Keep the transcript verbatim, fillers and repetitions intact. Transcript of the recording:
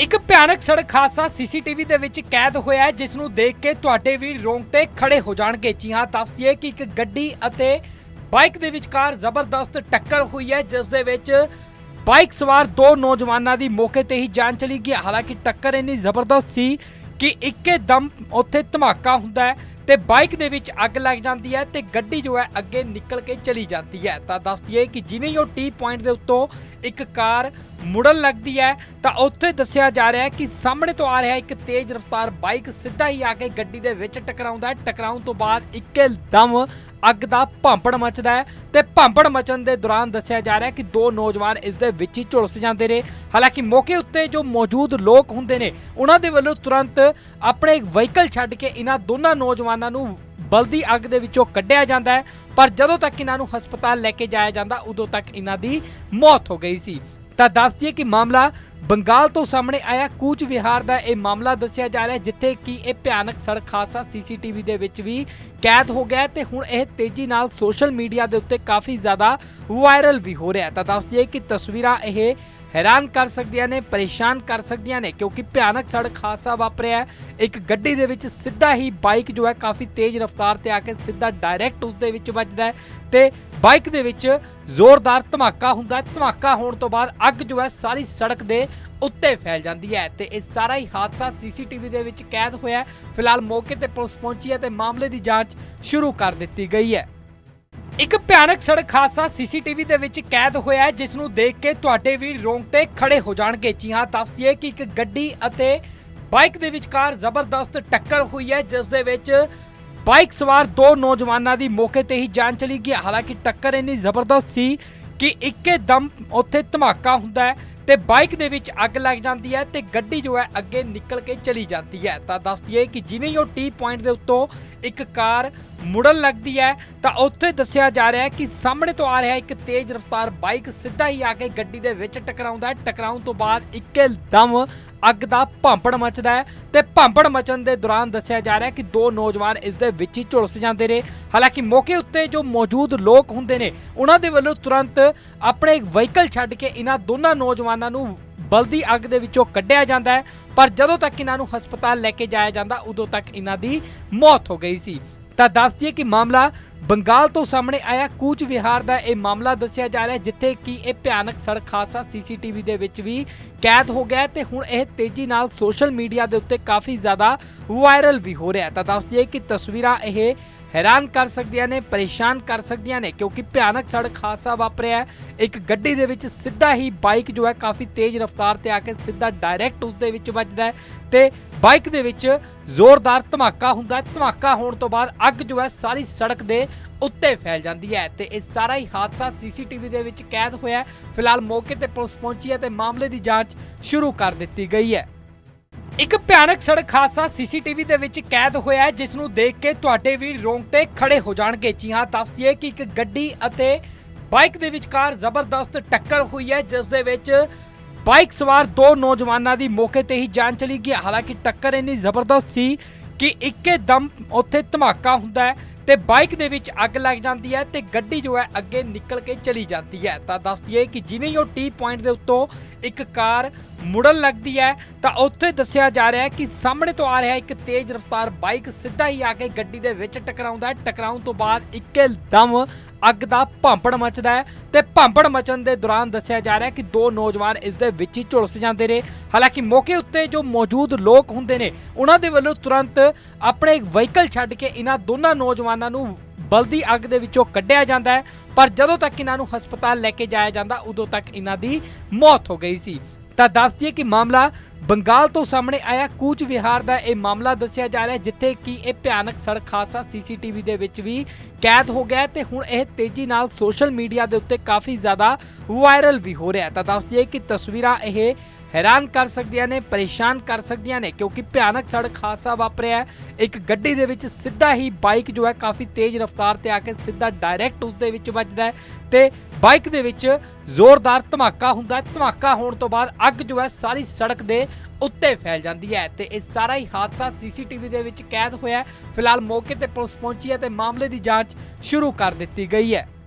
एक भयानक सड़क हादसा सीसीटीवी दे विच कैद होया है, जिस नूं देख के तुहाडे वी रोंगटे खड़े हो जाणगे। जी हां, दस दईए कि एक गड्डी अते बाइक दे विचकार जबरदस्त टक्कर हुई है, जिस दे विच बाइक सवार दो नौजवानों की मौके पर ही जान चली गई। हालांकि टक्कर इन्नी जबरदस्त सी कि एकदम उत्थे धमाका हुंदा है तो बाइक दे विच अग लग जाती है तो गड्डी जो है अगे निकल के चली जाती है। तो दस दईए कि जिवें ही वो टी पॉइंट के उत्तों एक कार मुड़न लगती है तो उत्थे दस्सिया जा रहा है कि सामने तो आ रहा एक तेज़ रफ्तार बाइक सीधा ही आके गड्डी दे विच टकराउंदा है। टकराउण तो बाद एकदम अग दा भांपड़ मचदा है तो भांपड़ मचन के दौरान दस्सिया जा रहा है कि दो नौजवान इस दे विच ही झुलस जाते हैं। हालांकि मौके उत्ते जो मौजूद लोग हुंदे ने उन्हां दे वल्लों तुरंत अपने वहीकल छड्ड के इन्हां दोनों नौजवानों नूं बलदी अग दे विचों कढ़िया जाता है, पर जदों तक इन्हां नूं हस्पताल लैके जाया जाता उदों तक इन्हां दी मौत हो गई सी। तो दस दईए कि मामला बंगाल तो सामने आया, कूच विहार का यह मामला दस्सिया जा रहा है, जिथे कि यह भयानक सड़क हादसा सीसीटीवी दे विच भी कैद हो गया तो हुण यह तेजी नाल सोशल मीडिया के उत्ते काफ़ी ज़्यादा वायरल भी हो रहा है। तो दस दईए कि तस्वीरां यह हैरान कर सकदियां ने, परेशान कर सकदियां ने, क्योंकि भयानक सड़क हादसा वापरिया है। एक गड्डी दे विच सीधा ही बाइक जो है काफ़ी तेज़ रफ्तार ते आके सीधा डायरैक्ट उस दे विच वजदा है ते बाइक दे विच जोरदार धमाका हुंदा है। धमाका होने तो बाद अग जो है सारी सड़क दे उत्ते फैल जाती है तो यह सारा ही हादसा सीसीटीवी दे विच कैद होया। फिलहाल मौके पर पुलिस पहुंची है तो मामले की जाँच शुरू कर दी गई है। एक भयानक सड़क हादसा सीसीटीवी दे विच कैद होया है, जिस नूं देख के तुहाडे वी रोंगटे खड़े हो जाणगे। जी हां, दस दईए कि एक गड्डी अते बाइक दे विचकार जबरदस्त टक्कर हुई है, जिस दे विच बाइक सवार दो नौजवानों की मौके पर ही जान चली गई। हालांकि टक्कर इन्नी जबरदस्त सी कि एकदम उत्थे धमाका हुंदा है तो बाइक दे विच अग लग जाती है तो गड्डी जो है अगे निकल के चली जाती है। तो दस दईए कि जिवें ही वो टी पॉइंट के उत्तों एक कार मुड़न लगती है तो उत्थे दस्सिया जा रहा है कि सामने तो आ रहा एक तेज़ रफ्तार बाइक सीधा ही आके गड्डी दे विच टकराउंदा है। टकराउण तो बाद एकदम अग दा भांपड़ मचदा है तो भांपड़ मचन के दौरान दस्सिया जा रहा है कि दो नौजवान इस दे विच ही झुलस जाते हैं। हालांकि मौके उत्ते जो मौजूद लोग हुंदे ने उन्हां दे वल्लों तुरंत अपने वहीकल छड्ड के इन्हां दोनों नौजवान बलदी अग दे विचों कढ़िया जाता है, पर जदों तक इन्हां नूं हस्पताल लैके जाया जाता उदों तक इन्हां दी मौत हो गई सी। तो दस दईए कि मामला बंगाल तो सामने आया, कूच विहार का यह मामला दस्सिया जा रहा है, जिथे कि यह भयानक सड़क हादसा सीसीटीवी दे विच भी कैद हो गया तो हुण यह तेज़ी नाल सोशल मीडिया के उत्ते काफ़ी ज़्यादा वायरल भी हो रहा है। तो दस दईए कि तस्वीरां यह हैरान कर सकदियां ने, परेशान कर सकदियां ने, क्योंकि भयानक सड़क हादसा वापरिया है। एक गड्डी दे विच सीधा ही बाइक जो है काफ़ी तेज़ रफ्तार ते आके सीधा डायरैक्ट उस दे विच वजदा है तो बाइक दे विच जोरदार धमाका हुंदा है। धमाका होने तो बाद अग जो है सारी सड़क दे उत्ते फैल जाती है तो यह सारा ही हादसा सीसीटीवी दे विच कैद होया। फिलहाल मौके पर पुलिस पहुंची है तो मामले की जाँच शुरू कर दी गई है। एक भयानक सड़क हादसा सीसीटीवी दे विच कैद होया है, जिस नूं देख के तुहाडे वी रोंगटे खड़े हो जाणगे। जी हां, दस दईए कि एक गड्डी अते बाइक दे विचकार जबरदस्त टक्कर हुई है, जिस दे विच बाइक सवार दो नौजवानों की मौके पर ही जान चली गई। हालांकि टक्कर इन्नी जबरदस्त सी कि एकदम उत्थे धमाका हुंदा है तो बाइक दे विच अग लग जाती है तो गड्डी जो है अगे निकल के चली जाती है। तो दस दईए कि जिवें ही वो टी पॉइंट के उत्तों एक कार मुड़न लगती है तो उत्थे दस्सिया जा रहा है कि सामने तो आ रहा एक तेज़ रफ्तार बाइक सीधा ही आके गड्डी दे विच टकराउंदा है। टकराउण तो बाद एकदम अग दा भांपड़ मचदा है तो भांपड़ मचन के दौरान दस्सिया जा रहा है कि दो नौजवान इस दे विच ही झुलस जाते हैं। हालांकि मौके उत्ते जो मौजूद लोग हुंदे ने उन्हां दे वल्लों तुरंत अपने वहीकल छड्ड के इन्हां दोनों नौजवानों नूं बलदी अग दे विचों कढ़िया जाता है, पर जदों तक इन्हां नूं हस्पताल लैके जाया जाता उदों तक इन्हां दी मौत हो गई सी। तो दस दईए कि मामला बंगाल तो सामने आया, कूच विहार का यह मामला दस्सिया जा रहा है, जिथे कि यह भयानक सड़क हादसा सीसीटीवी दे विच भी कैद हो गया तो हुण यह तेज़ी नाल सोशल मीडिया के उत्ते काफ़ी ज़्यादा वायरल भी हो रहा है। तो दस दईए कि तस्वीरां यह हैरान कर सकदियां ने, परेशान कर सकदियां ने, क्योंकि भयानक सड़क हादसा वापरिया है। एक गड्डी दे विच सीधा ही बाइक जो है काफ़ी तेज़ रफ्तार ते आके सीधा डायरैक्ट उस दे विच वजदा है तो बाइक दे विच जोरदार धमाका हुंदा है। धमाका होने तो बाद अग जो है सारी सड़क दे उत्ते फैल जाती है तो यह सारा ही हादसा सीसीटीवी दे विच कैद होया। फिलहाल मौके पर पुलिस पहुंची है तो मामले की जाँच शुरू कर दी गई है।